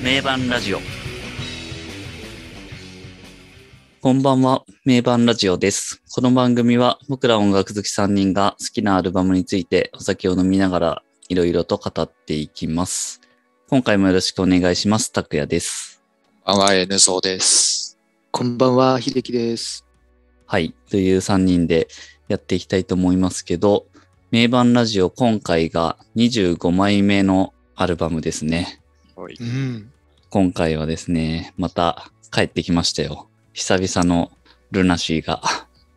名盤ラジオ。こんばんは、名盤ラジオです。この番組は僕ら音楽好き3人が好きなアルバムについてお酒を飲みながらいろいろと語っていきます。今回もよろしくお願いします。拓也です。こんばんは、N そうです。こんばんは、秀樹です。はい、という3人でやっていきたいと思いますけど、名盤ラジオ今回が25枚目のアルバムですね。はい、うん、今回はですね、また帰ってきましたよ。久々のルナシーが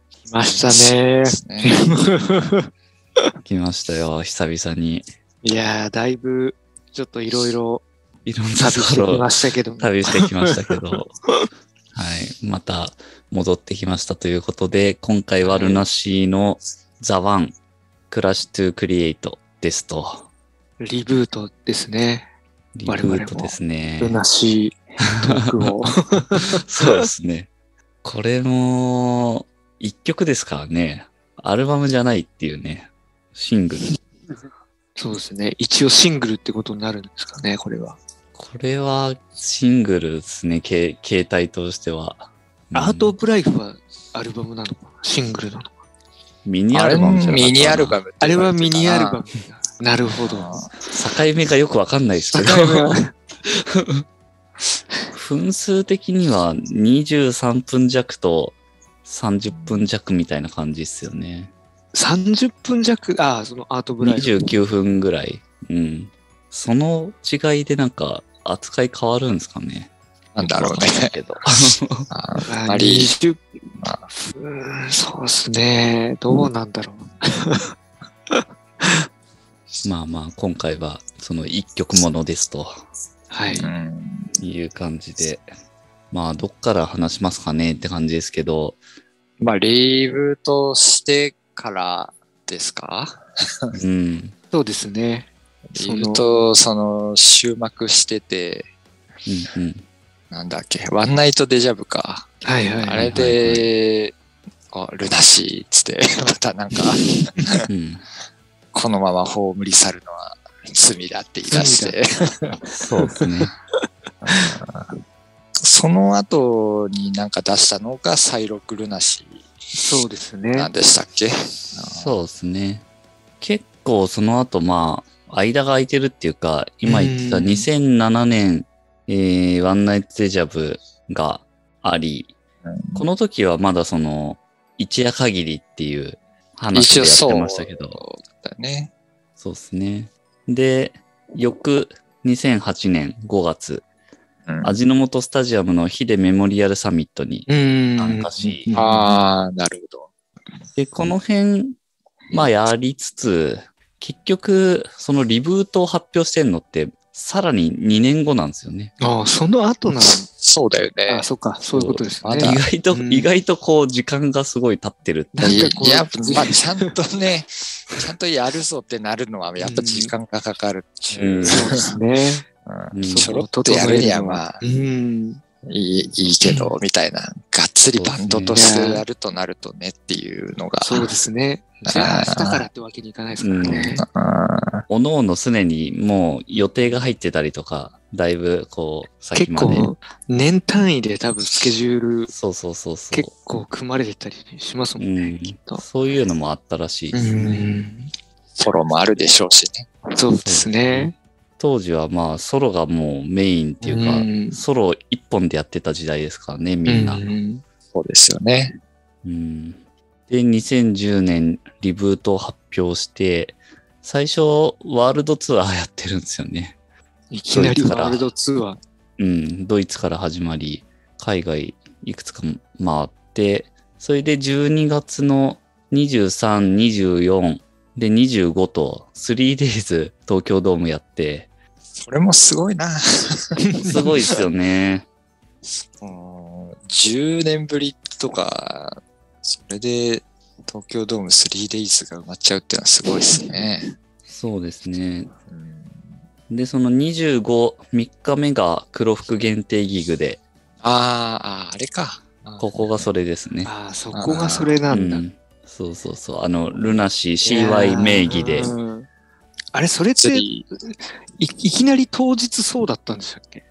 来ましたね。来ましたよ、久々に。いやー、だいぶちょっといろんな旅してきましたけど、はい、また戻ってきましたということで、今回はルナシーの The One クラッシュ to Create ですと。リブートですね。リブートですね。ルナシートークを。そうですね。これも、一曲ですからね。アルバムじゃないっていうね。シングル。そうですね。一応シングルってことになるんですかね、これは。これはシングルですね、形態としては。アート・オブ・ライフはアルバムなのかな、シングルなのか。ミニアルバムじゃないですか。ミニアルバム。あれはミニアルバム。なるほど。境目がよくわかんないですけど。分数的には23分弱と30分弱みたいな感じですよね。30分弱、あ、そのアートブライト。29分ぐらい。うん。その違いでなんか扱い変わるんですかね。なんだろうね。あまり。そうですね。どうなんだろう。まあまあ、今回はその一曲ものですと。はい。いう感じで。まあ、どっから話しますかねって感じですけど。まあ、リブートしてからですか？うん。そうですね。リブート、その、終幕してて、うんうん、なんだっけ、ワンナイトデジャブか。はいはいはいはい、あれで、ルナシーっつって、またなんか、うん、このまま葬り去るのは罪だって言い出してそうですねその後になんか出したのが再録ルナシー、そうですね、なんでしたっけ。そうですね。結構その後、まあ間が空いてるっていうか、今言ってた2007年、ワンナイトデジャブがあり、この時はまだその一夜限りっていう話でやってましたけど。ね、そうですね。で、翌2008年5月、うん、味の素スタジアムのヒデメモリアルサミットに参加し、ああ、なるほど。で、この辺、まあやりつつ、結局、そのリブートを発表してんのって、さらに2年後なんですよね。ああ、その後なの。そうだよね。あ、そっか、そういうことですね。意外とこう、時間がすごい経ってるっていう。いや、まあ、ちゃんとね、ちゃんとやるぞってなるのは、やっぱ時間がかかるっていう。うん、そうですね。うん、ちょろっとやるにはまあ、うん、いいけど、みたいな。がっつりバンドとしてやるとなるとねっていうのが。そうですね。じゃあ、明日からってわけにいかないですからね。おのおのすでにもう予定が入ってたりとか、だいぶこう、先まで。結構、年単位で多分スケジュール、そう、結構組まれてたりしますもんね、きっと。そういうのもあったらしいですね。ソロもあるでしょうしね。そうですね。当時はまあ、ソロがもうメインっていうか、ソロ一本でやってた時代ですからね、みんな。そうですよね。で、2010年リブートを発表して、最初ワールドツアーやってるんですよね。いきなりワールドツアー。うん、ドイツから始まり、海外いくつか回って、それで12月の23、24で25と 3days 東京ドームやって。それもすごいな。すごいですよね。10年ぶりとか、それで東京ドーム 3days が埋まっちゃうっていうのはすごいですね。そうですね。で、その25、3日目が黒服限定ギグで。あれか。ここがそれですね。ああ、そこがそれなんだ。うん、そう。ルナシー CY 名義で。あれ、それっていきなり当日そうだったんでしたっけ？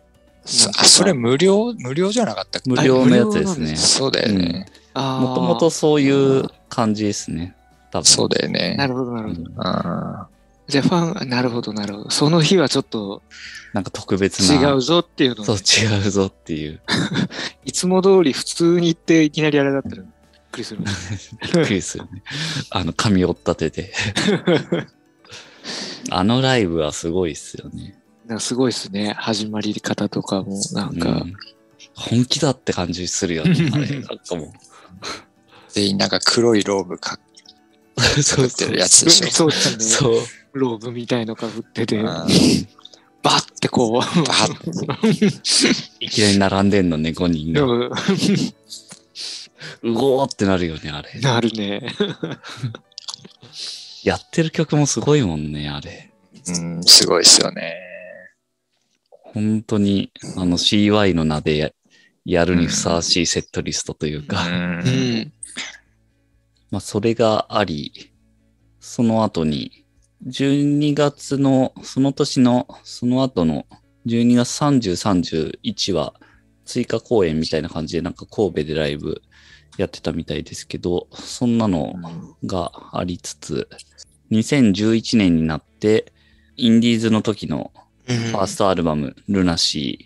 それ無料じゃなかったっけ？無料のやつですね。そうだよね。もともとそういう感じですね。多分そうだよね。なるほどなるほど。じゃあファン、なるほどなるほど。その日はちょっとなんか特別な違うぞっていうの、ね、そう違うぞっていういつも通り普通に行っていきなりあれだったらびっくりする、ね、びっくりするね。髪を立ててライブはすごいっすよね。なんかすごいっすね。始まり方とかもなんか、うん、本気だって感じするよねあれなんかもう全員なんか黒いローブかそうってるやつでしょ。そうローブみたいのかぶってて、バッてこう、バッていきなり並んでんのね、5人が。うごーってなるよね、あれ。なるね。やってる曲もすごいもんね、あれ。うん、すごいっすよね。本当に、CY の名でやるにふさわしいセットリストというか、うん、まあ、それがあり、その後に、12月の、その年の、その後の12月30、31は追加公演みたいな感じでなんか神戸でライブやってたみたいですけど、そんなのがありつつ、2011年になって、インディーズの時のファーストアルバム、ルナシー、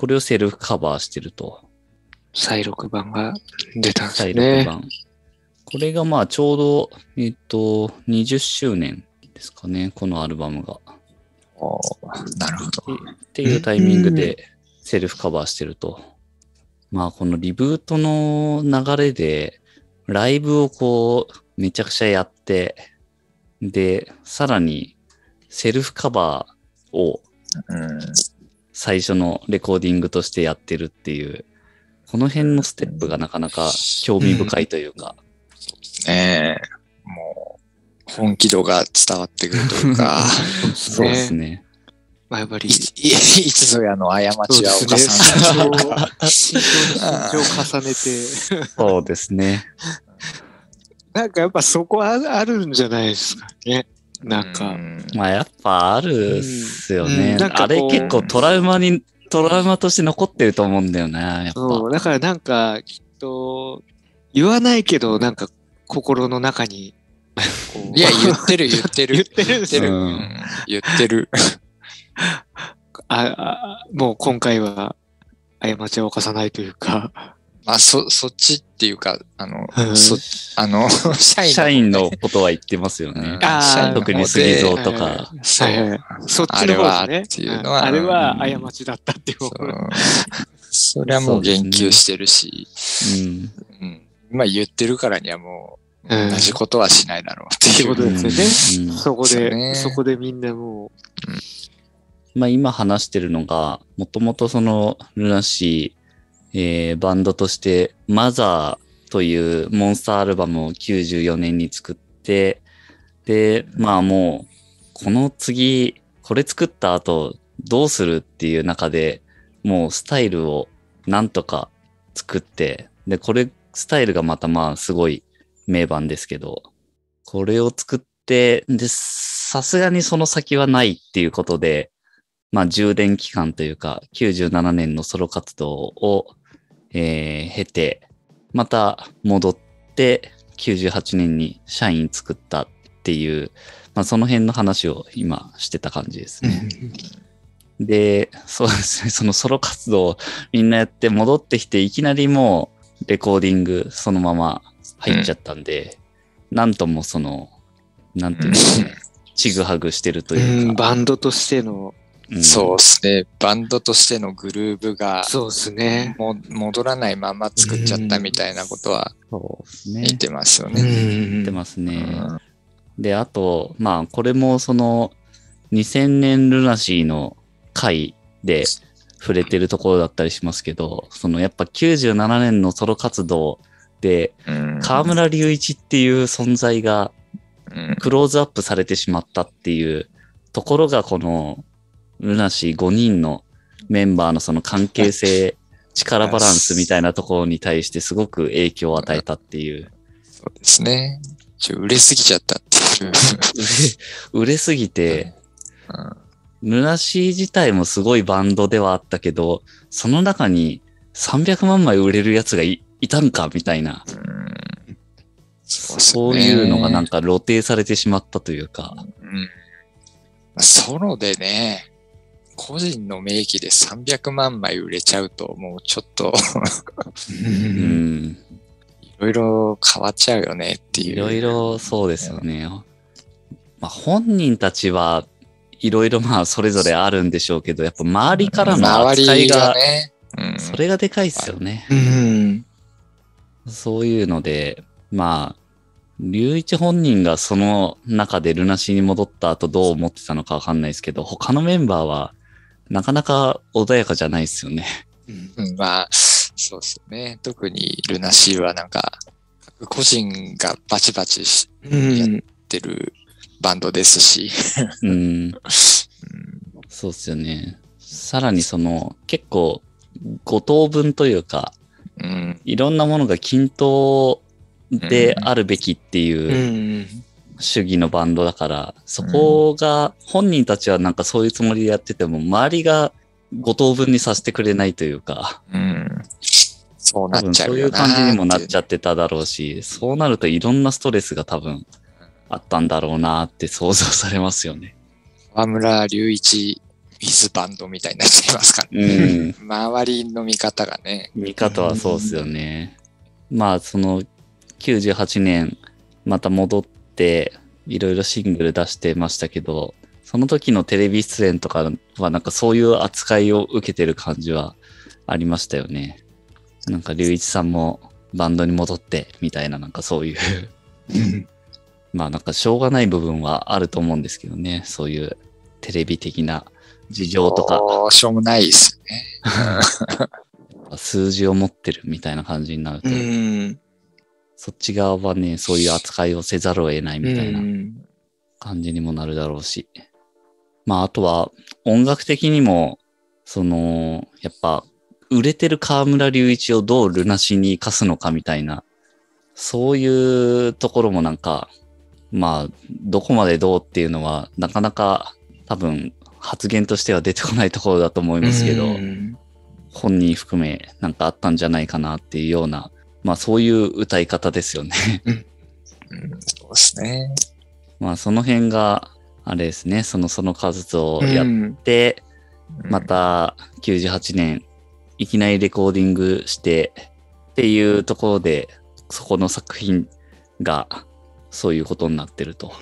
これをセルフカバーしてると。再録版が出たんですね。再録版。これがまあちょうど、20周年。ですかね、このアルバムが。なるほど。っていうタイミングでセルフカバーしてると。まあこのリブートの流れでライブをこうめちゃくちゃやって、でさらにセルフカバーを最初のレコーディングとしてやってるっていう、この辺のステップがなかなか興味深いというか、もう本気度が伝わってくるというか。そうですね。まあやっぱり、いつぞやの過ちは犯さない。慎重を重ねて。そうですね。なんかやっぱそこはあるんじゃないですかね。なんか。まあやっぱあるっすよね。あれ結構トラウマとして残ってると思うんだよな、やっぱ。そう、だからなんかきっと、言わないけどなんか心の中に、いや言ってるもう今回は過ちを犯さないというか、そっちっていうか、社員のことは言ってますよね。特に杉蔵とか、そっちの方ですね。あれは過ちだったっていう、それはもう言及してるし、まあ言ってるからにはもう同じことはしないだろうっていうことですよね。そこでみんなもう。まあ今話してるのが、もともとそのルナシー、バンドとしてマザーというモンスターアルバムを94年に作って、で、まあもう、この次、これ作った後どうするっていう中で、もうスタイルをなんとか作って、で、これスタイルがまたまあすごい、名盤ですけど、これを作って、で、さすがにその先はないっていうことで、まあ充電期間というか、97年のソロ活動を、経て、また戻って、98年にシャイン作ったっていう、まあその辺の話を今してた感じですね。で、そうですね、そのソロ活動をみんなやって戻ってきて、いきなりもうレコーディングそのまま、入っちゃったんで、なんともその、なんていうの、ちぐはぐしてるというか。バンドとしての、そうですね、バンドとしてのグルーブが、そうですね、戻らないまま作っちゃったみたいなことは、言ってますよね。言ってますね。で、あと、まあ、これもその、2000年ルナシーの回で触れてるところだったりしますけど、そのやっぱ97年のソロ活動、で、河村隆一っていう存在がクローズアップされてしまったっていうところが、このルナシー5人のメンバーのその関係性、力バランスみたいなところに対してすごく影響を与えたっていう。そうですね。売れすぎちゃったっていう。売れすぎて、ルナシー自体もすごいバンドではあったけど、その中に300万枚売れるやつが いたんかみたいな、うん、そういうのがなんか露呈されてしまったというか、うん、ソロでね個人の名義で300万枚売れちゃうともうちょっといろいろ変わっちゃうよねっていう、いろいろそうですよね、まあ、本人たちはいろいろまあそれぞれあるんでしょうけど、やっぱ周りからの扱いが、それがでかいですよね。そういうので、まあ、龍一本人がその中でルナシーに戻った後どう思ってたのかわかんないですけど、他のメンバーはなかなか穏やかじゃないですよね。うん、まあ、そうですね。特にルナシーはなんか、個人がバチバチやってるバンドですし。うん、そうですよね。さらにその結構5等分というか、うん、いろんなものが均等であるべきっていう主義のバンドだから、うん、そこが本人たちはなんかそういうつもりでやってても周りが5等分にさせてくれないというか、うん、そうなっちゃうよな、多分そういう感じにもなっちゃってただろうし、そうなるといろんなストレスが多分あったんだろうなって想像されますよね。河村隆一ウィズバンドみたいになっちゃいますからね、うん、周りの見方がね、見方はそうですよね、うん、まあその98年また戻っていろいろシングル出してましたけど、その時のテレビ出演とかはなんかそういう扱いを受けてる感じはありましたよね。なんか隆一さんもバンドに戻ってみたいな、なんかそういうまあなんかしょうがない部分はあると思うんですけどね、そういうテレビ的な事情とか。しょうもないですね。数字を持ってるみたいな感じになると、うん、そっち側はね、そういう扱いをせざるを得ないみたいな感じにもなるだろうし。うん、まあ、あとは音楽的にも、その、やっぱ、売れてる河村隆一をどうルナシーに生かすのかみたいな、そういうところもなんか、まあ、どこまでどうっていうのは、なかなか多分、発言としては出てこないところだと思いますけど、本人含めなんかあったんじゃないかなっていうような、まあそういう歌い方ですよね、うん。そうですね。まあその辺が、あれですね、その活動をやって、また98年、いきなりレコーディングしてっていうところで、そこの作品がそういうことになってると。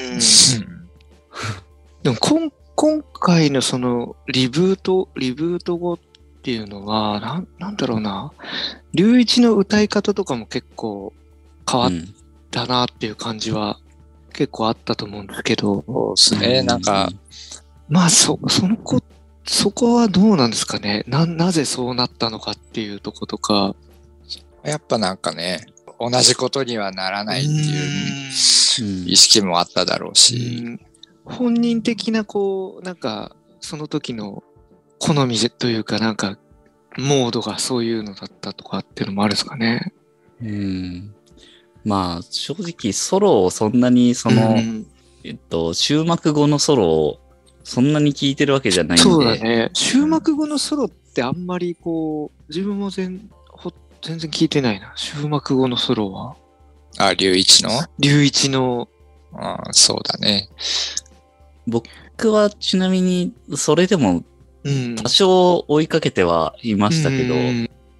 でも今回のそのリブート後っていうのは、なんだろうな、隆一の歌い方とかも結構変わったなっていう感じは結構あったと思うんですけど。そうですね、なんか。まあ、そこはどうなんですかね。なぜそうなったのかっていうとことか。やっぱなんかね、同じことにはならないっていう意識もあっただろうし。本人的なこうなんかその時の好みというかなんかモードがそういうのだったとかっていうのもあるんですかね。うん。まあ正直ソロをそんなにその、終幕後のソロをそんなに聴いてるわけじゃないんで。そうだね。終幕後のソロってあんまりこう自分も全然聴いてないな。終幕後のソロは。あ、龍一の。ああ、そうだね。僕はちなみにそれでも多少追いかけてはいましたけ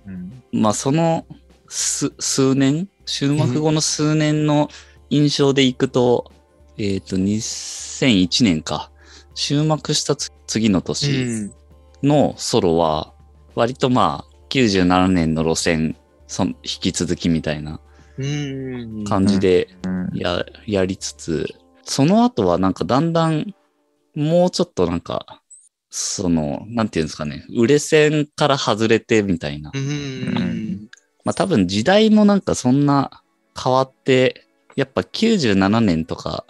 ど、まあその数年、終幕後の数年の印象でいくと、2001年か、終幕した次の年のソロは割とまあ97年の路線引き続きみたいな感じでやりつつ、その後はなんかだんだんもうちょっとなんかそのなんていうんですかね、売れ線から外れてみたいな、まあ多分時代もなんかそんな変わって、やっぱ97年とか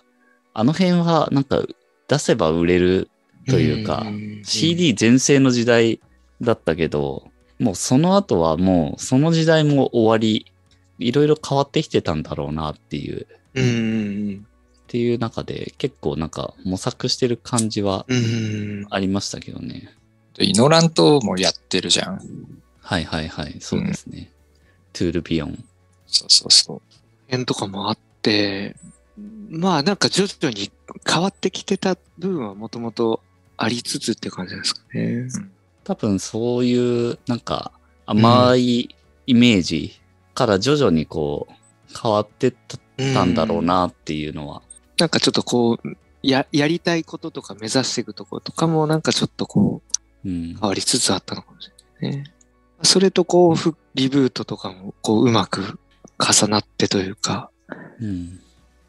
あの辺はなんか出せば売れるというか、CD 全盛の時代だったけど、もうその後はもうその時代も終わり、いろいろ変わってきてたんだろうなっていうっていう中で結構なんか模索してる感じはありましたけどね。イノラントもやってるじゃん。はいはいはい、そうですね。トゥールビヨン。そうそうそう。辺とかもあって、まあなんか徐々に変わってきてた部分はもともとありつつって感じですかね。うん、多分そういうなんか甘いイメージから徐々にこう変わってったんだろうなっていうのは。なんかちょっとこう やりたいこととか目指していくところとかもなんかちょっとこう、うん、変わりつつあったのかもしれないね。それとこうリブートとかもこううまく重なってというか、うん、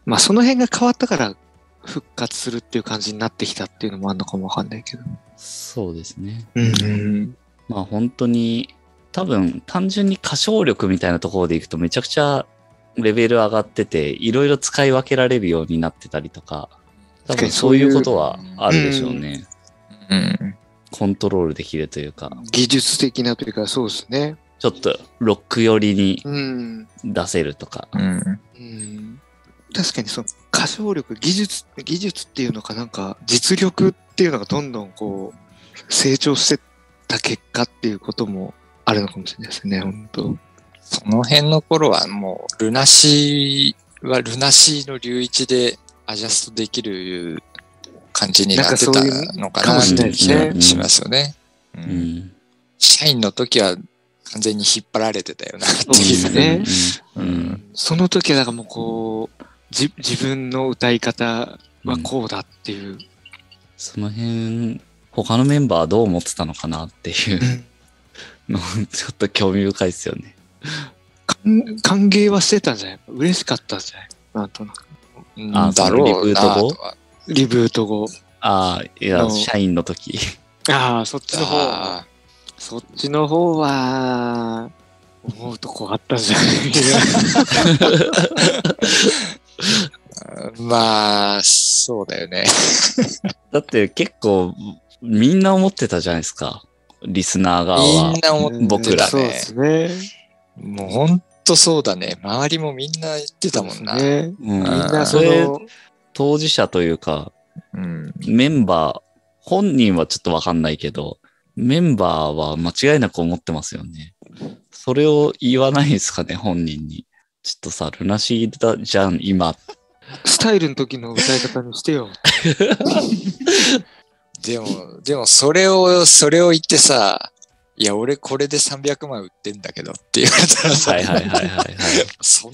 まあその辺が変わったから復活するっていう感じになってきたっていうのもあるのかもわかんないけど。そうですね、うん、まあ本当に多分単純に歌唱力みたいなところでいくとめちゃくちゃレベル上がってて、いろいろ使い分けられるようになってたりとか、多分そういうことはあるでしょうね。うんうん、コントロールできるというか、技術的なというか、そうですね。ちょっとロック寄りに出せるとか。うんうん、確かにその歌唱力、技術っていうのかなんか実力っていうのがどんどんこう成長してった結果っていうこともあるのかもしれないですね。本当。その辺の頃はもうルナシーの流域でアジャストできる感じになってたのかなって気がしますよね。うんうん、社員の時は完全に引っ張られてたよなっていうね。うんうん、その時はだからもうこう自分の歌い方はこうだっていう、うん、その辺他のメンバーはどう思ってたのかなっていうのちょっと興味深いですよね。歓迎はしてたんじゃない、嬉しかったんじゃない、なんとなく。あ、だろうなとは。リブート後。ああ、いや、社員の時。ああ、そっちの方。そっちの方は、思うとこあったんじゃないまあ、そうだよね。だって結構、みんな思ってたじゃないですか。リスナー側は。みんな思ってた。僕らね。そうですね。もうほんとそうだね。周りもみんな言ってたもんな。ね、うん、みんなそれ、当事者というか、うん、メンバー、本人はちょっとわかんないけど、メンバーは間違いなく思ってますよね。それを言わないですかね、本人に。ちょっとさ、ルナシーだじゃん、今。スタイルの時の歌い方にしてよ。でもそれを言ってさ、いや、俺これで300万売ってんだけどって言われたらさ、そ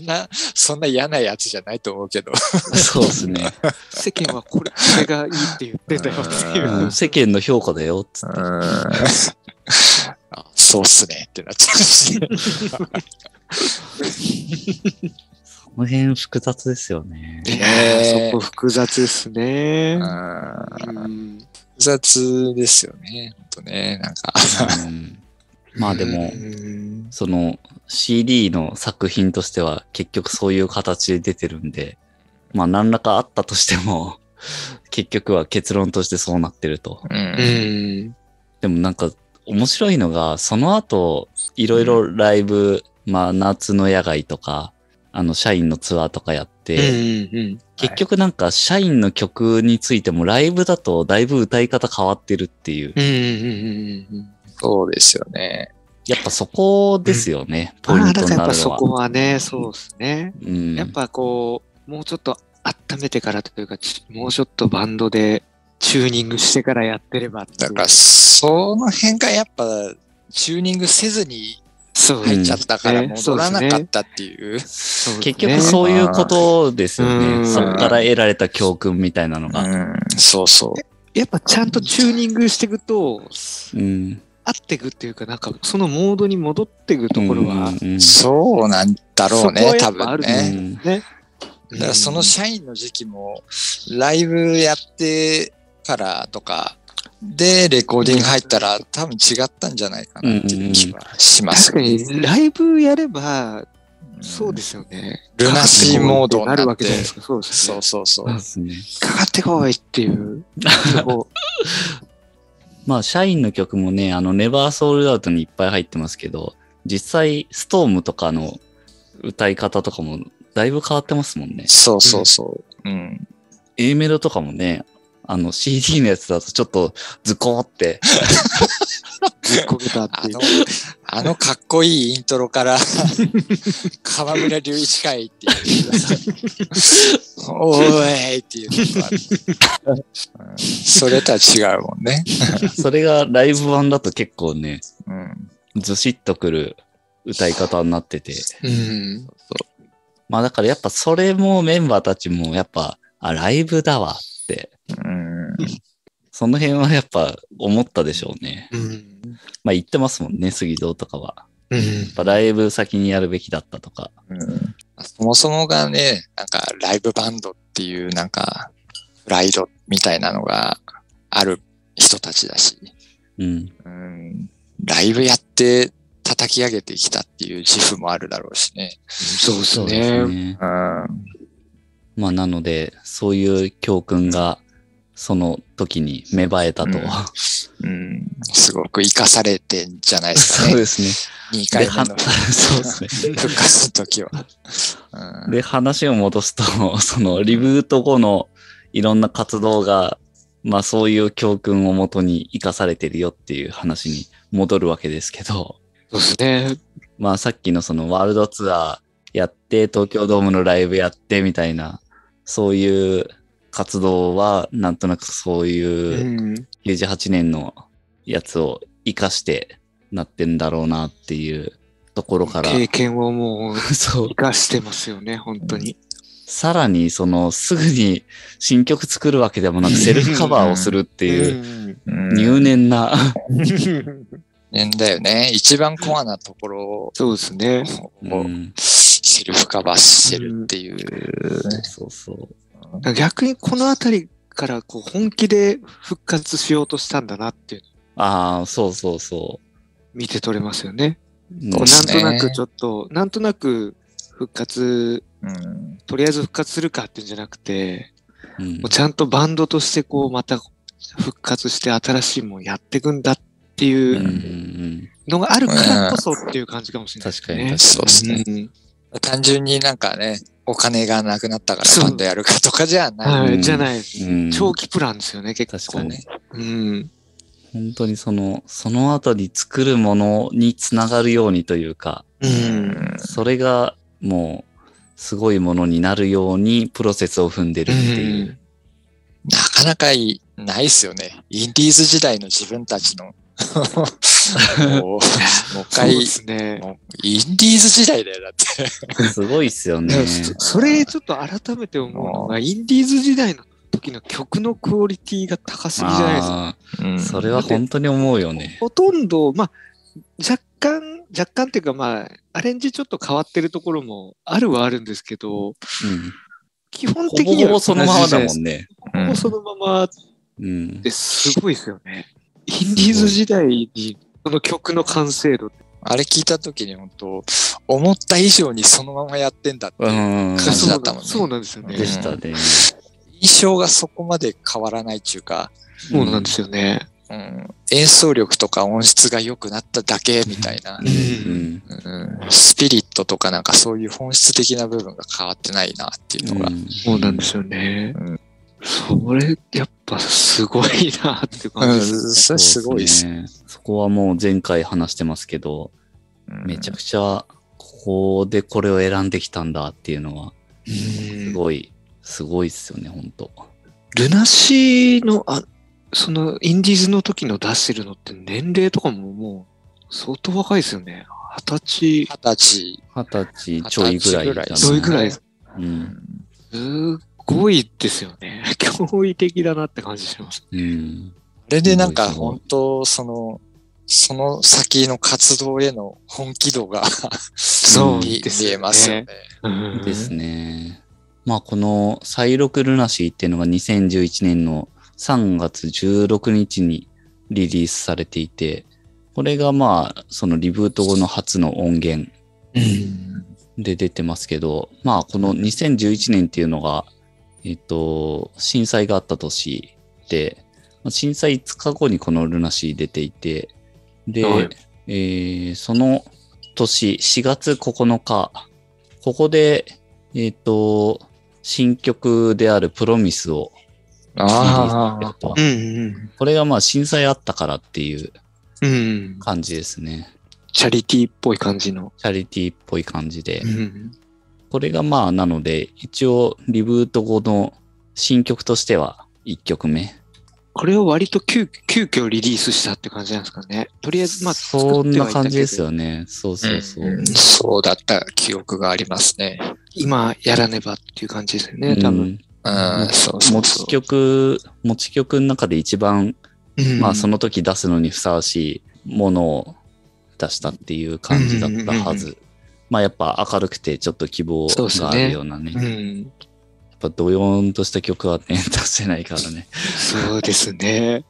んな嫌なやつじゃないと思うけど。そうですね。世間はこれがいいって言ってたよっていう。世間の評価だよっつって。あ、そうっすねってなっちゃうし。その辺複雑ですよね。そこ複雑ですね。複雑ですよね。ほんとね。なんか、うん。まあでも、その CD の作品としては結局そういう形で出てるんで、まあ何らかあったとしても、結局は結論としてそうなってると。うん、でもなんか面白いのが、その後、いろいろライブ、まあ夏の野外とか、社員のツアーとかやって、うんうん、結局なんか社員の曲についてもライブだとだいぶ歌い方変わってるっていう。うんうんうん、そうですよね。やっぱそこですよね、うん、ポイントになるのは。だからやっぱそこはね、そうですね。うん、やっぱこう、もうちょっと温めてからというか、もうちょっとバンドでチューニングしてからやってればって。だからその辺がやっぱチューニングせずに、入っちゃったから戻らなかったっていう。結局そういうことですよね。そこから得られた教訓みたいなのが。そうそう。やっぱちゃんとチューニングしていくと、合っていくっていうか、なんかそのモードに戻っていくところは、そうなんだろうね、多分ね。だからその社員の時期も、ライブやってからとか、で、レコーディング入ったら多分違ったんじゃないかなっていう気はします。確かに、ライブやれば、そうですよね。ルナシーモードになるわけじゃないですか。そうですね。そうそうそう。かかってこいっていう。まあ、社員の曲もね、ネバーソールアウトにいっぱい入ってますけど、実際、ストームとかの歌い方とかもだいぶ変わってますもんね。そうそうそう。うん。A メロとかもね、CD のやつだとちょっとズコーってずっこけたっていうあのかっこいいイントロから河村隆一会っていうおーいっていうのがある、うん、それとは違うもんねそれがライブ版だと結構ね、うん、ずしっとくる歌い方になってて、うん、そうそうまあだからやっぱそれもメンバーたちもやっぱライブだわって、うん、その辺はやっぱ思ったでしょうね、うん、まあ言ってますもんね杉堂とかは、うん、やっぱライブ先にやるべきだったとか、うん、そもそもがねなんかライブバンドっていうなんかプライドみたいなのがある人たちだし、うんうん、ライブやって叩き上げてきたっていう自負もあるだろうしね、うん、そうですね、うんまあなのでそういう教訓がその時に芽生えたと、うんうん、すごく生かされてんじゃないですかねそうですね2回目のそうですね復活の時は、うん、で話を戻すとそのリブート後のいろんな活動がまあそういう教訓をもとに生かされてるよっていう話に戻るわけですけどそうですねまあさっきのそのワールドツアーやって東京ドームのライブやってみたいなそういう活動はなんとなくそういう98年のやつを生かしてなってんだろうなっていうところから経験をもう生かしてますよね本当にさらにそのすぐに新曲作るわけでもなくセルフカバーをするっていう入念なだよね一番コアなところをそうですねうんセルフカバーしてるっていう、うん、そうそう逆にこのあたりからこう本気で復活しようとしたんだなっていうああそうそうそう見て取れますよね、うん、なんとなくちょっとなんとなく復活、うん、とりあえず復活するかっていうんじゃなくて、うん、もうちゃんとバンドとしてこうまた復活して新しいもんやっていくんだっていうのがあるからこそっていう感じかもしれないですね、うんうん、確かにそうですね、うん単純になんかね、お金がなくなったからバンドやるかとかじゃない。じゃない、うん。長期プランですよね、結構。確かね。うん。本当にその後に作るものにつながるようにというか、うん、それがもうすごいものになるようにプロセスを踏んでるっていう。うん、なかなかないですよね。インディーズ時代の自分たちの。もう一回、ね、もうインディーズ時代だよだってすごいっすよねそれちょっと改めて思うのがインディーズ時代の時の曲のクオリティが高すぎじゃないですか、うん、それは本当に思うよねほとんど、まあ、若干っていうか、まあ、アレンジちょっと変わってるところもあるはあるんですけど、うん、基本的にはほぼそのままだもんねほぼそのままってすごいですよね、うんインディーズ時代にその曲の完成度あれ聞いた時に本当思った以上にそのままやってんだって感じだったもんねそうなんですよねでしたね印象がそこまで変わらないっていうかそうなんですよね、うん、演奏力とか音質が良くなっただけみたいな、うんうん、スピリットとかなんかそういう本質的な部分が変わってないなっていうのが、うん、そうなんですよね、うんそれやっぱすごいなって感じです、ね。すごいですね。そこはもう前回話してますけど、うん、めちゃくちゃここでこれを選んできたんだっていうのはすごいですよね本当。ルナシーのそのインディーズの時の出してるのって年齢とかももう相当若いですよね。二十歳ちょいぐらいだね。ちょいぐらい。うん。すごいですよね。驚異的だなって感じします。うん。あれでなんか本当その先の活動への本気度がそうですね。見えますよね。うんですね。まあこの再録ルナシーっていうのが2011年の3月16日にリリースされていて、これがまあそのリブート後の初の音源で出てますけど、まあこの2011年っていうのが震災があった年で、震災5日後にこのルナシー出ていて、で、はいその年4月9日、ここで、新曲であるプロミスを聴いてたと、うんうん、これがまあ震災あったからっていう感じですね、うん、チャリティーっぽい感じので、うん、これがまあなので一応リブート後の新曲としては1曲目、これを割と急遽リリースしたって感じなんですかね。とりあえずまあそんな感じですよね。そうそうそう、うん、そうだった記憶がありますね。今やらねばっていう感じですよね、多分、うん、あ、そうそうそう、持ち曲の中で一番、うん、まあその時出すのにふさわしいものを出したっていう感じだったはず、うんうんうんうん、まあやっぱ明るくてちょっと希望があるようなね、やっぱドヨーンとした曲はね出せないからね。そうですね。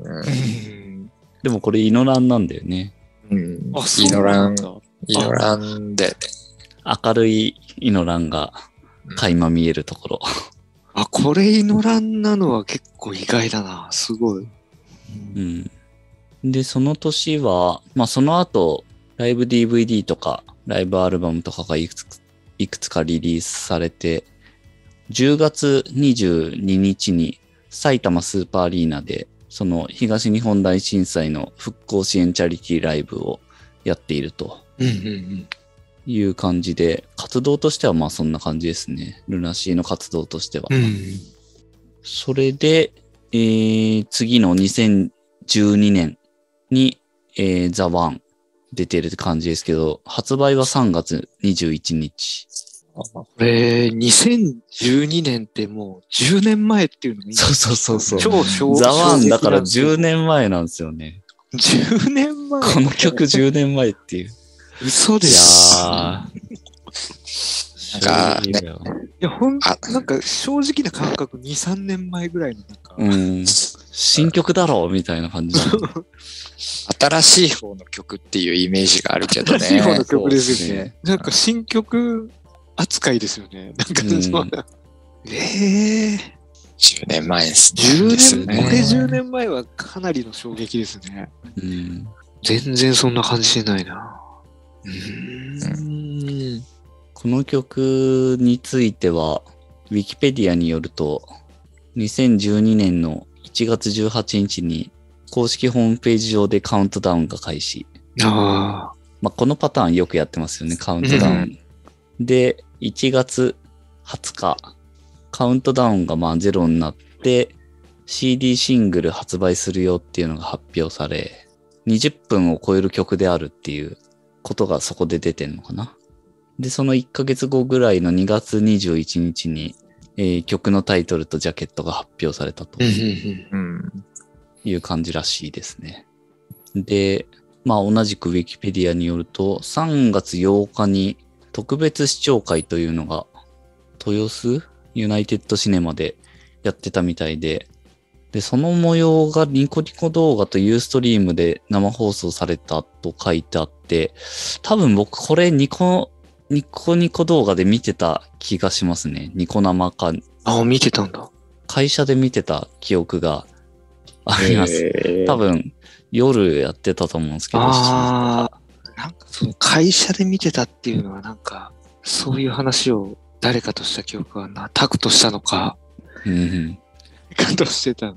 うん、でもこれイノランなんだよね。うん、あ、そうなんだ。イノランで明るいイノランが垣間見えるところ。あ、これイノランなのは結構意外だな。すごい。うん。でその年はまあその後ライブ DVD とかライブアルバムとかがいくつかリリースされて。10月22日に埼玉スーパーアリーナでその東日本大震災の復興支援チャリティーライブをやっているという感じで、活動としてはまあそんな感じですね。ルナシーの活動としては、それで、次の2012年に、The One 出てるって感じですけど、発売は3月21日。これ2012年ってもう10年前っていうのに、そう超ザワンだから10年前なんですよね。10年前この曲10年前っていう。嘘です。いやー、いや本当なんか正直な感覚 2,3 年前ぐらいのなんか、うん、新曲だろうみたいな感じ。新しい方の曲っていうイメージがあるけどね。新しい方の曲ですよね。なんか新曲扱いですよね。なんか10年前ですね。これ10年前はかなりの衝撃ですね。うん、全然そんな感じしないな。うん、この曲については、ウィキペディアによると、2012年の1月18日に公式ホームページ上でカウントダウンが開始。あ、まあ、このパターンよくやってますよね、カウントダウン。うんで、1月20日、カウントダウンがまあゼロになって、CD シングル発売するよっていうのが発表され、20分を超える曲であるっていうことがそこで出てんのかな。で、その1ヶ月後ぐらいの2月21日に、曲のタイトルとジャケットが発表されたという感じらしいですね。で、まあ同じく Wikipedia によると、3月8日に特別視聴会というのが豊洲ユナイテッドシネマでやってたみたいで、でその模様がニコニコ動画とユーストリームで生放送されたと書いてあって、多分僕これニコニコ動画で見てた気がしますね。ニコ生か、あ、見てたんだ。会社で見てた記憶があります。多分夜やってたと思うんですけど、なんかその会社で見てたっていうのはなんかそういう話を誰かとした記憶はな、タクとしたのか、うん、かとしてたの。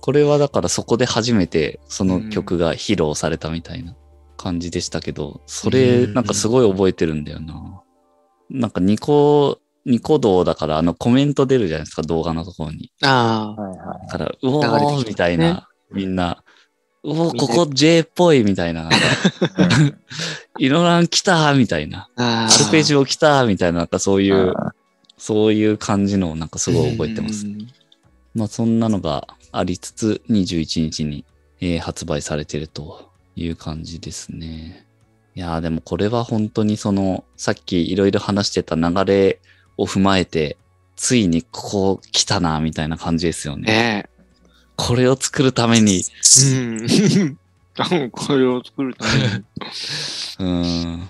これはだからそこで初めてその曲が披露されたみたいな感じでしたけど、それなんかすごい覚えてるんだよな。なんかニコ動だからコメント出るじゃないですか、動画のところに。ああ。だからうおーみたいな、みんな。お、ここ J っぽいみたいな。イノラン来たみたいな。アルペジオ来たみたいな、なんかそういう感じの、なんかすごい覚えてますね。まあそんなのがありつつ、21日に、発売されてるという感じですね。いやーでもこれは本当にその、さっきいろいろ話してた流れを踏まえて、ついにここ来たなみたいな感じですよね。これを作るために、うん、これを作るために、うん、い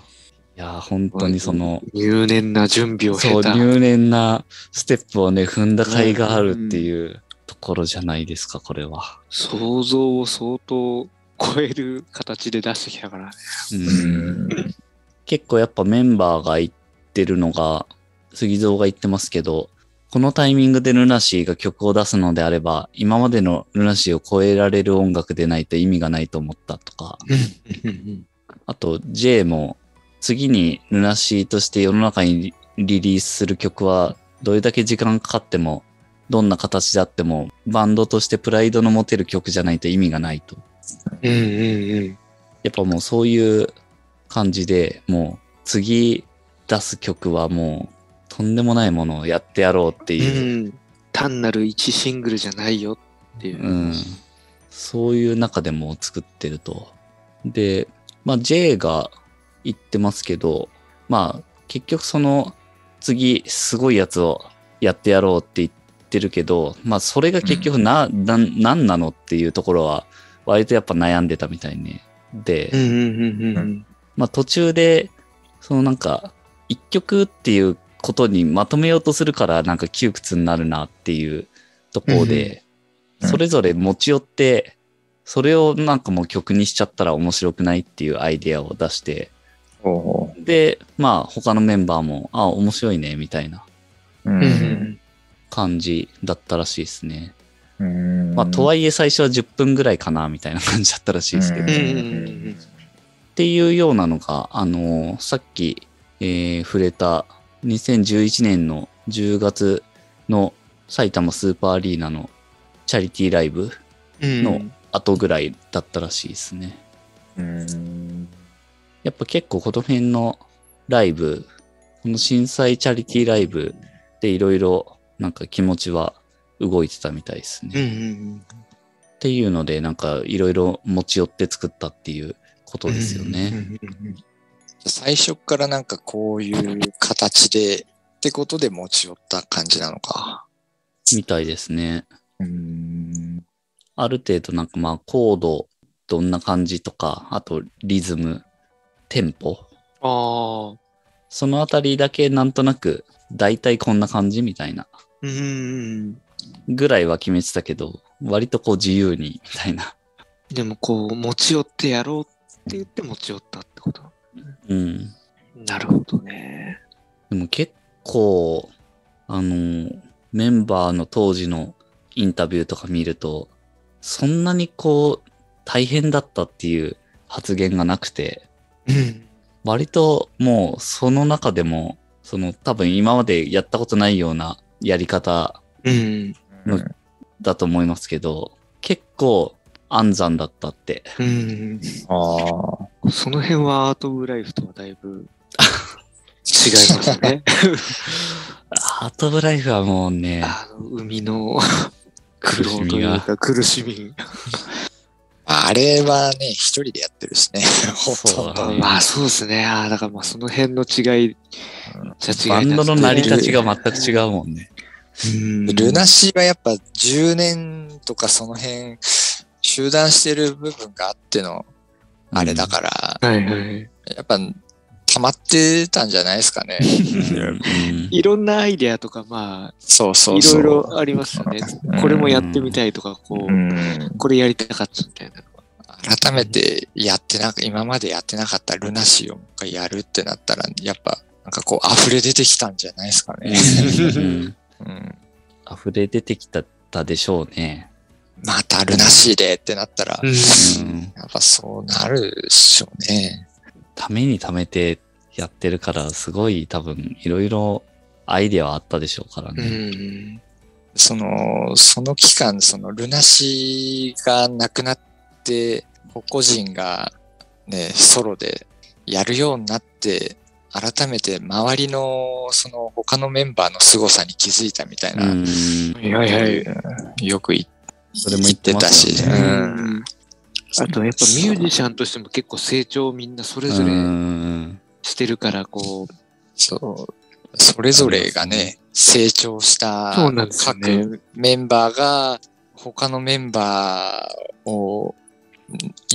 や本当にその入念な準備を経た、そう入念なステップをね踏んだ甲斐があるっていうところじゃないですか、これは。想像を相当超える形で出してきたからね。うん結構やっぱメンバーが言ってるのが、杉蔵が言ってますけど、このタイミングでルナシーが曲を出すのであれば、今までのルナシーを超えられる音楽でないと意味がないと思ったとか、あと J も次にルナシーとして世の中にリリースする曲はどれだけ時間かかっても、どんな形であってもバンドとしてプライドの持てる曲じゃないと意味がないと。うんうんうん、やっぱもうそういう感じで、もう次出す曲はもうとんでもないものをやってやろうっていう、うん、単なる1シングルじゃないよっていう、うん、そういう中でも作ってると。で、まあ J が言ってますけど、まあ結局その次すごいやつをやってやろうって言ってるけど、まあそれが結局何なのっていうところは割とやっぱ悩んでたみたいね。で、うんうんうんうん、まあ途中でそのなんか一曲っていうことにまとめようとするからなんか窮屈になるなっていうところで、それぞれ持ち寄ってそれをなんかもう曲にしちゃったら面白くないっていうアイデアを出して、でまあ他のメンバーもあ面白いねみたいな感じだったらしいですね。まあとはいえ最初は10分ぐらいかなみたいな感じだったらしいですけど、っていうようなのがさっき触れた2011年の10月の埼玉スーパーアリーナのチャリティーライブの後ぐらいだったらしいですね。やっぱ結構この辺のライブ、この震災チャリティーライブでいろいろなんか気持ちは動いてたみたいですね。っていうのでなんかいろいろ持ち寄って作ったっていうことですよね。最初からなんかこういう形でってことで持ち寄った感じなのかみたいですね。ある程度なんかまあコードどんな感じとか、あとリズム、テンポ、そのあたりだけなんとなくだいたいこんな感じみたいなぐらいは決めてたけど、割とこう自由にみたいな。でもこう持ち寄ってやろうって言って持ち寄ったってこと。うん、なるほどね。でも結構メンバーの当時のインタビューとか見ると、そんなにこう大変だったっていう発言がなくて、割ともうその中でもその多分今までやったことないようなやり方だと思いますけど、結構安産だったって。その辺はアート・オブ・ライフとはだいぶ違いますね。アート・オブ・ライフはもうね、生みの苦労というか苦しみ。あれはね、一人でやってるしね。そうだね。まあそうですね。だからまあその辺の違いじゃ違いだね。バンドの成り立ちが全く違うもんね。ルナシーはやっぱ10年とかその辺、集団してる部分があってのあれだから、やっぱ溜まってたんじゃないですかね。いろんなアイデアとか、まあいろいろありますよね。これもやってみたいとか、こうこれやりたかったみたいな。改めて今までやってなかったルナシーをもう一回やるってなったら、やっぱなんかこう溢れ出てきたんじゃないですかね。溢れ出てきたでしょうね。またルナシーでってなったら、やっぱそうなるでしょうね。ためにためてやってるから、すごい多分いろいろアイデアはあったでしょうからね。その期間、そのルナシーがなくなって、個人がね、ソロでやるようになって、改めて周りのその他のメンバーの凄さに気づいたみたいな。よく言って。それも言ってたし、あとやっぱミュージシャンとしても結構成長をみんなそれぞれしてるから、こうそれぞれがね成長した各メンバーが他のメンバーを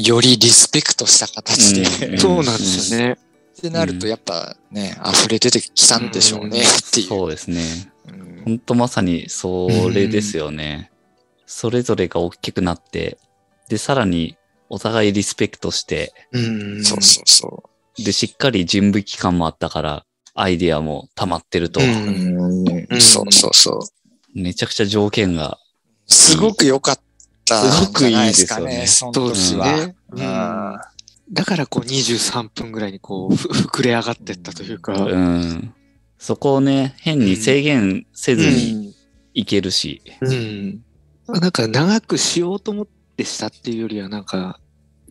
よりリスペクトした形で、そうなんですよね。ってなるとやっぱね溢れ出てきたんでしょうねっていう。そうですね。本当まさにそれですよね。それぞれが大きくなって、で、さらにお互いリスペクトして、で、しっかり準備期間もあったから、アイディアも溜まってると。うん、そうそうそう。めちゃくちゃ条件がいい。すごく良かった。すごくいいですよね。その年は。うん、だからこう23分ぐらいにこう膨れ上がってったというか。うん、そこをね、変に制限せずにいけるし。うんうんうん、なんか長くしようと思ってしたっていうよりはなんか、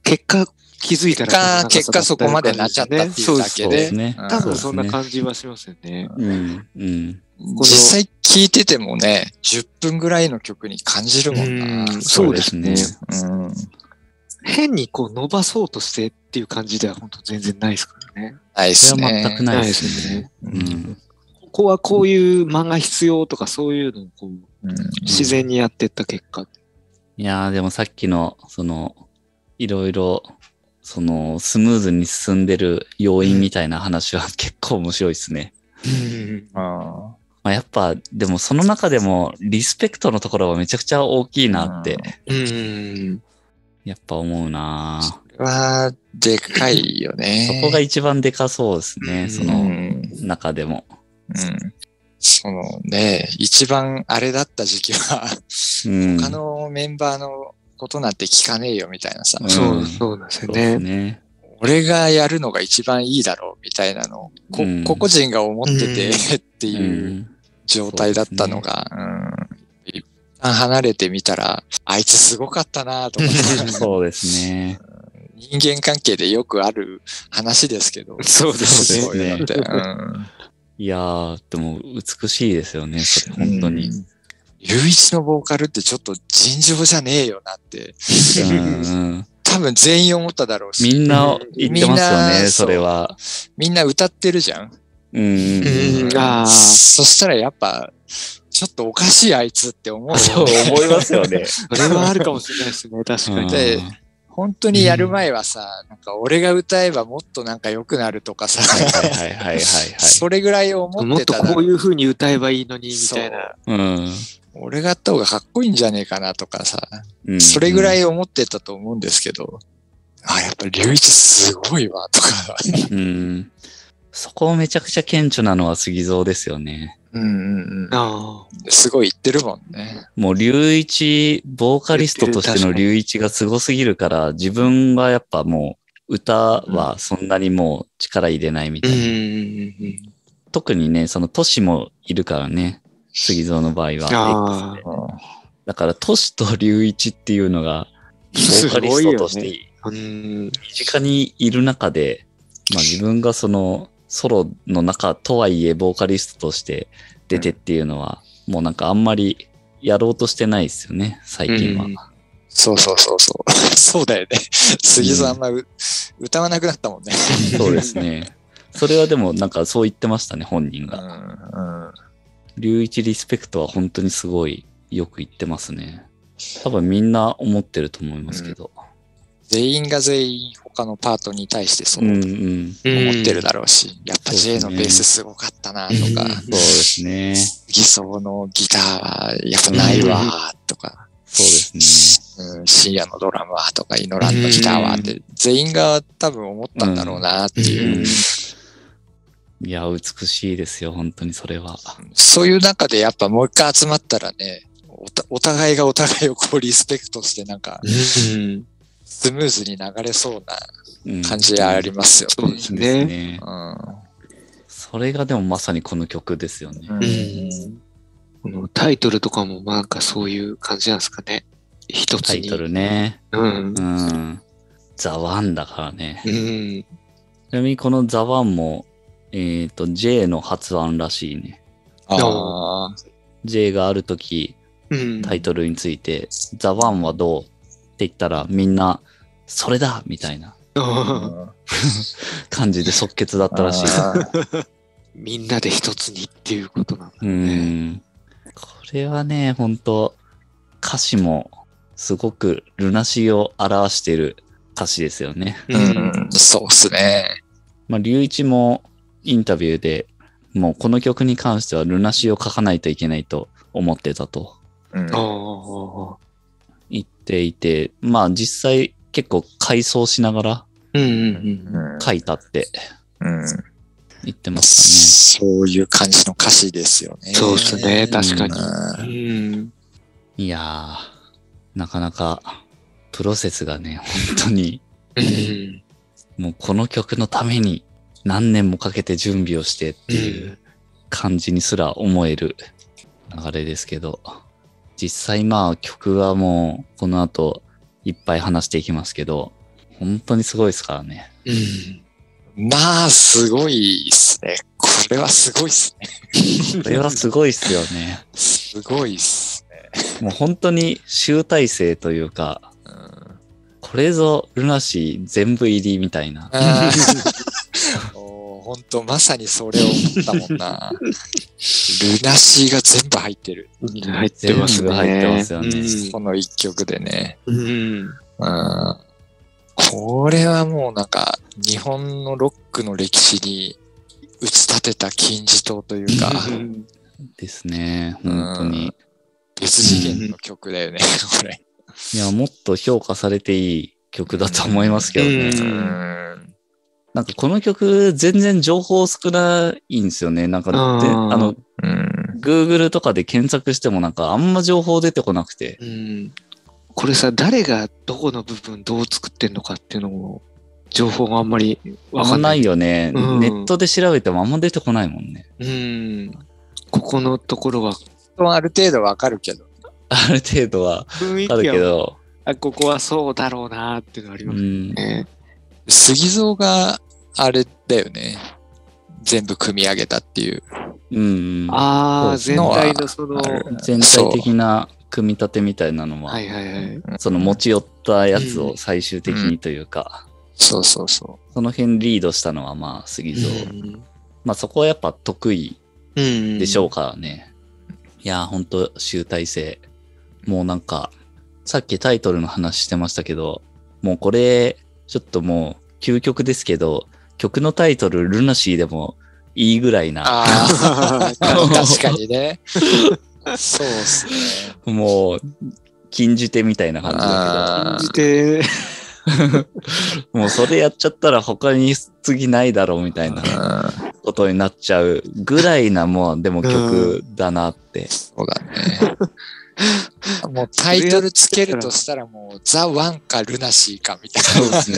結果気づいたら結果そこまでなっちゃったっていうだけで、ね、多分そんな感じはしますよね。うんうん、実際聴いててもね、10分ぐらいの曲に感じるもんな。うん、そうですね。うん、変にこう伸ばそうとしてっていう感じでは本当全然ないですからね。ないですね。それは全くないですね。うん、ここはこういう間が必要とかそういうのをこう、うん、自然にやっていった結果。いやーでもさっきのそのいろいろ、その、スムーズに進んでる要因みたいな話は結構面白いですね。あまあ、やっぱ、でもその中でもリスペクトのところはめちゃくちゃ大きいなって、うんやっぱ思うなぁ。それは、でかいよね。そこが一番でかそうですね、その中でも。うんそのね、一番あれだった時期は、他のメンバーのことなんて聞かねえよみたいなさ、うん、そうなんですよね。俺がやるのが一番いいだろうみたいなのを、うん、個々人が思ってて、うん、っていう状態だったのが、うん、一旦離れてみたらあいつすごかったなとかそうですね。人間関係でよくある話ですけど、そうですね。いやーでも美しいですよねそれ本当に。うんゆういちのボーカルってちょっと尋常じゃねえよなって多分全員思っただろうしみんな言ってますよねそれはみんな歌ってるじゃんそしたらやっぱちょっとおかしいあいつって思うそう思いますよねそれはあるかもしれないですね確かにで本当にやる前はさなんか俺が歌えばもっとなんか良くなるとかさそれぐらい思ってたもっとこういう風に歌えばいいのにみたいな俺がやった方がかっこいいんじゃねえかなとかさ、うん、それぐらい思ってたと思うんですけど、うん、あ、やっぱり隆一すごいわ、とか、うん。そこをめちゃくちゃ顕著なのは杉蔵ですよね。あすごい言ってるもんね。もう隆一、ボーカリストとしての隆一がすごすぎるから、自分はやっぱもう歌はそんなにもう力入れないみたいな。特にね、その都市もいるからね。杉蔵の場合は X で。だから、トシと龍一っていうのが、ボーカリストとして、身近にいる中で、まあ自分がそのソロの中とはいえ、ボーカリストとして出てっていうのは、もうなんかあんまりやろうとしてないですよね、最近は。そうそうそうそう。そうだよね。杉蔵あんま歌わなくなったもんね。そうですね。それはでもなんかそう言ってましたね、本人が。龍一リスペクトは本当にすごいよく言ってますね。多分みんな思ってると思いますけど。うん、全員が全員他のパートに対してそう思ってるだろうし、やっぱ J のベースすごかったなとか、そうですね。偽装のギターはやっぱないわとか、そうですね、うん。深夜のドラムはとか、イノランのギターはって、全員が多分思ったんだろうなっていう。いや、美しいですよ、本当にそれは。そういう中でやっぱもう一回集まったらね、お互いがお互いをこうリスペクトして、なんか、スムーズに流れそうな感じがありますよね。そうですね。それがでもまさにこの曲ですよね。このタイトルとかもなんかそういう感じなんですかね。一つに。タイトルね。The One だからね。ちなみにこのThe One も、J の発案らしいね。J があるとき、タイトルについて、The One はどうって言ったら、みんな、それだみたいな感じで即決だったらしい。みんなで一つにっていうことなんだね。これはね、ほんと、歌詞もすごくルナシーを表してる歌詞ですよね。そうっすね。まあ、龍一も、インタビューでもうこの曲に関してはルナシーを書かないといけないと思ってたと言っていて、まあ実際結構回想しながら書いたって言ってますかね。そういう感じの歌詞ですよね。そうですね、確かに。うん、いやー、なかなかプロセスがね、本当に、もうこの曲のために何年もかけて準備をしてっていう感じにすら思える流れですけど、実際まあ曲はもうこの後いっぱい話していきますけど、本当にすごいですからね。うん、まあすごいっすね。これはすごいっすね。これはすごいっすよね。すごいっすね。もう本当に集大成というか、うん、これぞルナシー全部入りみたいな。本当まさにそれを思ったもんな。ルナシーが全部入ってる。入ってますね。入ってますよね。うん、この一曲でね。うん。うん、これはもうなんか日本のロックの歴史に打ち立てた金字塔というか。ですね。本当に、うん、別次元の曲だよね。これ。いや、もっと評価されていい曲だと思いますけどね。なんかこの曲全然情報少ないんですよね。なんかGoogle とかで検索してもなんかあんま情報出てこなくて。うん、これさ、誰がどこの部分どう作ってんのかっていうのも情報があんまりわかんないよね、うん。ネットで調べてもあんま出てこないもんね。うん、ここのところはある程度わかるけど。ある程度はわかるけど。あ、ここはそうだろうなーっていうのありますね。うん、杉蔵があれだよね。全部組み上げたっていう。うん。ああ、全体のその。全体的な組み立てみたいなのは、はいはいはい。その持ち寄ったやつを最終的にというか。そうそうそう。その辺リードしたのはまあ杉蔵。うん、まあそこはやっぱ得意でしょうからね。うん、いや、ほんと集大成。もうなんか、さっきタイトルの話してましたけど、もうこれ、ちょっともう究極ですけど、曲のタイトル、ルナシーでもいいぐらいな。あ確かにね。そうっすね。もう、禁じ手みたいな感じだけど。禁じ手。もうそれやっちゃったら他に次ないだろうみたいなことになっちゃうぐらいな、もう、でも曲だなって。そうだね。もうタイトルつけるとしたらもう、ザ・ワンかルナシーかみたい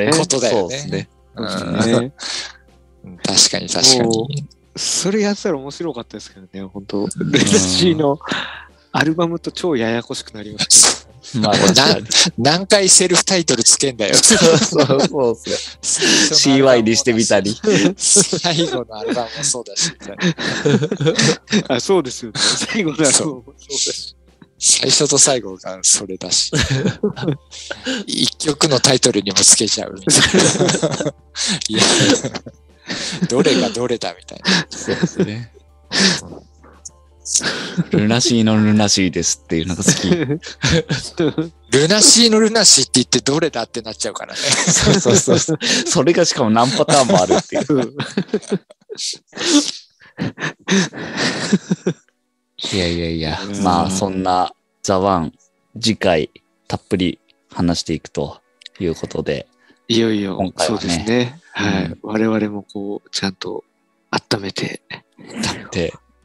なことだよね。確かに確かに。それやったら面白かったですけどね、本当。ルナシーのアルバムと超ややこしくなりました。まあ何回セルフタイトルつけんだよ。そうですね。CY にしてみたり。最後のアルバムもそうだし。あ、そうですよね。最後のアルバムもそうだし。最初と最後がそれだし。一曲のタイトルにもつけちゃうみたいな。いや、どれがどれだみたいな。そうですね。ルナシーのルナシーですっていうのが好き。ルナシーのルナシーって言ってどれだってなっちゃうからね。そうそうそう。それがしかも何パターンもあるっていう。いやいやいや、まあそんなザ・ワン、次回たっぷり話していくということで。いよいよ、ね、そうですね。はい。うん、我々もこう、ちゃんと温めて、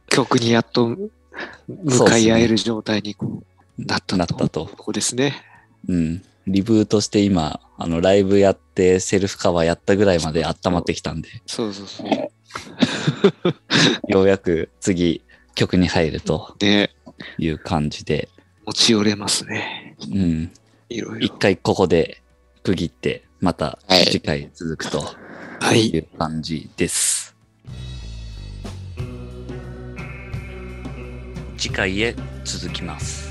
曲にやっと向かい合える状態にこうなったと。ここですね。うん。リブートして今、ライブやって、セルフカバーやったぐらいまで温まってきたんで。そうそうそう。ようやく次、曲に入るという感じで。持ち寄れますね。うん。いろいろ。一回ここで区切って、また次回続くという感じです。はいはい、次回へ続きます。